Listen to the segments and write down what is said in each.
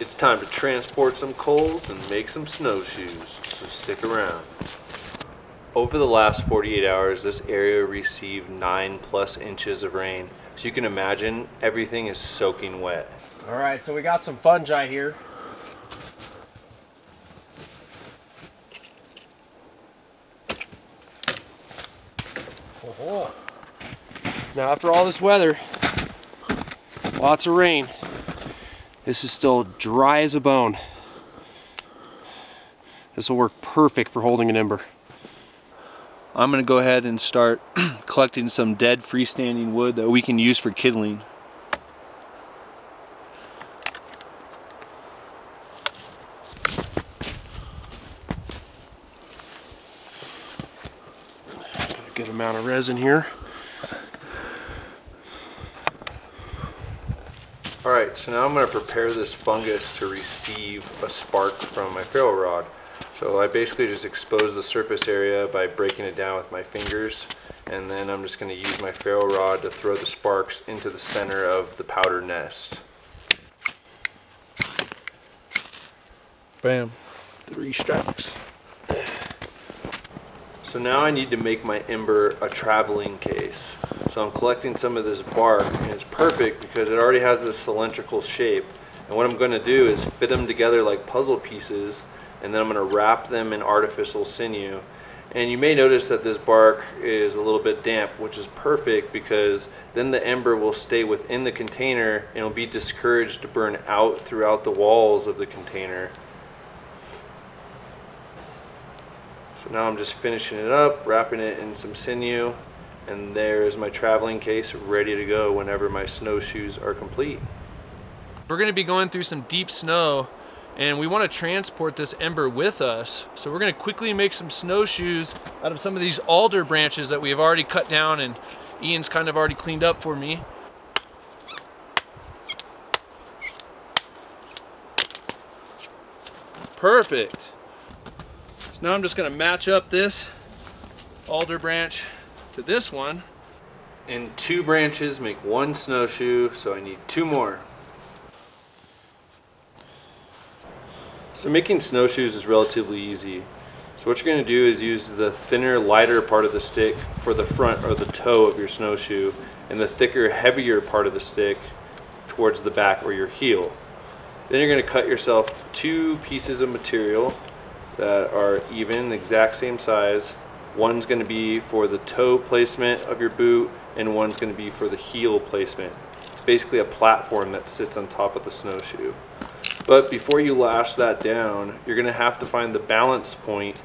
It's time to transport some coals and make some snowshoes, so stick around. Over the last 48 hours, this area received 9+ inches of rain, so you can imagine everything is soaking wet. All right, so we got some fungi here. Oh. Now after all this weather, lots of rain, this is still dry as a bone. This will work perfect for holding an ember. I'm going to go ahead and start collecting some dead freestanding wood that we can use for kindling. Good amount of resin here. Alright, so now I'm going to prepare this fungus to receive a spark from my ferro rod. So I basically just expose the surface area by breaking it down with my fingers, and then I'm just going to use my ferro rod to throw the sparks into the center of the powder nest. Bam. 3 strikes. So now I need to make my ember a traveling case. So I'm collecting some of this bark, and it's perfect because it already has this cylindrical shape. And what I'm going to do is fit them together like puzzle pieces, and then I'm going to wrap them in artificial sinew. And you may notice that this bark is a little bit damp, which is perfect because then the ember will stay within the container and it'll be discouraged to burn out throughout the walls of the container. So now I'm just finishing it up, wrapping it in some sinew, and there's my traveling case ready to go whenever my snowshoes are complete. We're going to be going through some deep snow, and we want to transport this ember with us. So we're going to quickly make some snowshoes out of some of these alder branches that we've already cut down and Ian's kind of already cleaned up for me. Perfect. Now I'm just going to match up this alder branch to this one. And 2 branches make 1 snowshoe, so I need 2 more. So making snowshoes is relatively easy. So what you're going to do is use the thinner, lighter part of the stick for the front or the toe of your snowshoe, and the thicker, heavier part of the stick towards the back or your heel. Then you're going to cut yourself 2 pieces of material that are even, exact same size. One's going to be for the toe placement of your boot, and one's going to be for the heel placement. It's basically a platform that sits on top of the snowshoe. But before you lash that down, you're going to have to find the balance point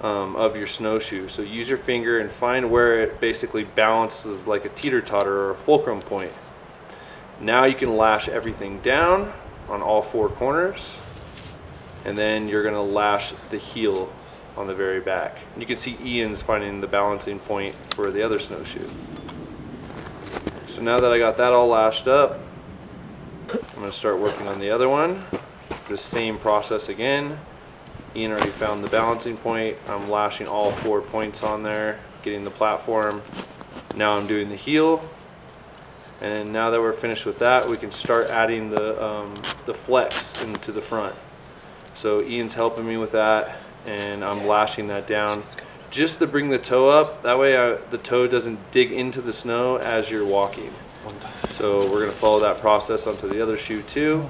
of your snowshoe. So use your finger and find where it basically balances like a teeter-totter or a fulcrum point. Now you can lash everything down on all 4 corners. And then you're going to lash the heel on the very back. You can see Ian's finding the balancing point for the other snowshoe. So now that I got that all lashed up, I'm going to start working on the other one. It's the same process again. Ian already found the balancing point. I'm lashing all 4 points on there, getting the platform. Now I'm doing the heel. And now that we're finished with that, we can start adding the flex into the front. So Ian's helping me with that, and I'm lashing that down just to bring the toe up. That way the toe doesn't dig into the snow as you're walking. So we're going to follow that process onto the other shoe too.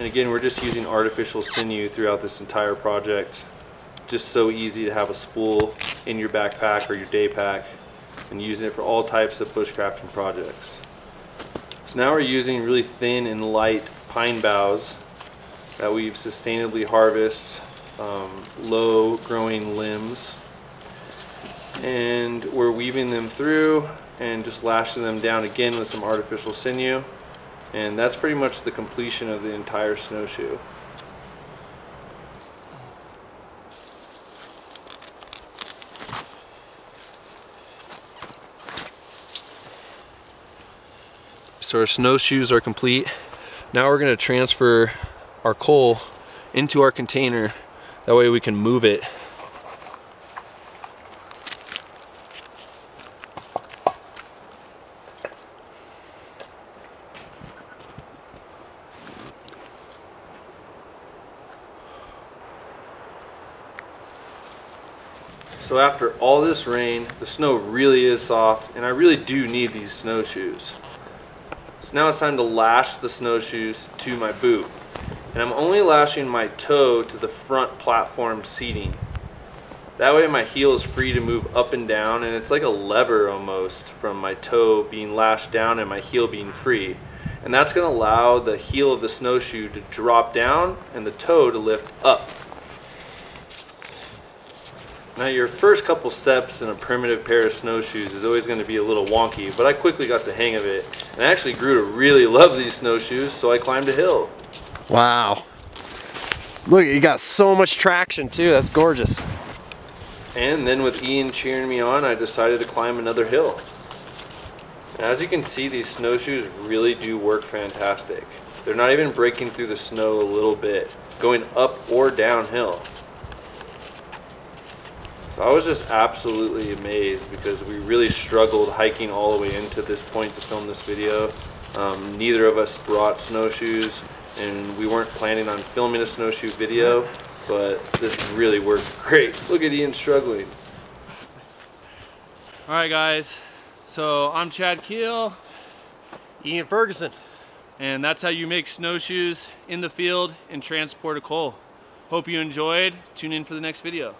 And again, we're just using artificial sinew throughout this entire project. Just so easy to have a spool in your backpack or your day pack and using it for all types of bushcrafting projects. So now we're using really thin and light pine boughs that we've sustainably harvested, low growing limbs, and we're weaving them through and just lashing them down again with some artificial sinew, and that's pretty much the completion of the entire snowshoe. So our snowshoes are complete. Now we're going to transfer our coal into our container, that way we can move it. So after all this rain, the snow really is soft, and I really do need these snowshoes. So now it's time to lash the snowshoes to my boot. And I'm only lashing my toe to the front platform seating. That way my heel is free to move up and down, and it's like a lever almost, from my toe being lashed down and my heel being free. And that's going to allow the heel of the snowshoe to drop down and the toe to lift up. Now your first couple steps in a primitive pair of snowshoes is always going to be a little wonky, but I quickly got the hang of it. And I actually grew to really love these snowshoes, so I climbed a hill. Wow. Look, you got so much traction too. That's gorgeous. And then with Ian cheering me on, I decided to climb another hill. And as you can see, these snowshoes really do work fantastic. They're not even breaking through the snow a little bit, going up or downhill. So I was just absolutely amazed because we really struggled hiking all the way into this point to film this video. Neither of us brought snowshoes, and we weren't planning on filming a snowshoe video. But this really worked great. Look at Ian struggling. All right, guys. So I'm Chad Keel. Ian Ferguson. And that's how you make snowshoes in the field and transport a coal. Hope you enjoyed. Tune in for the next video.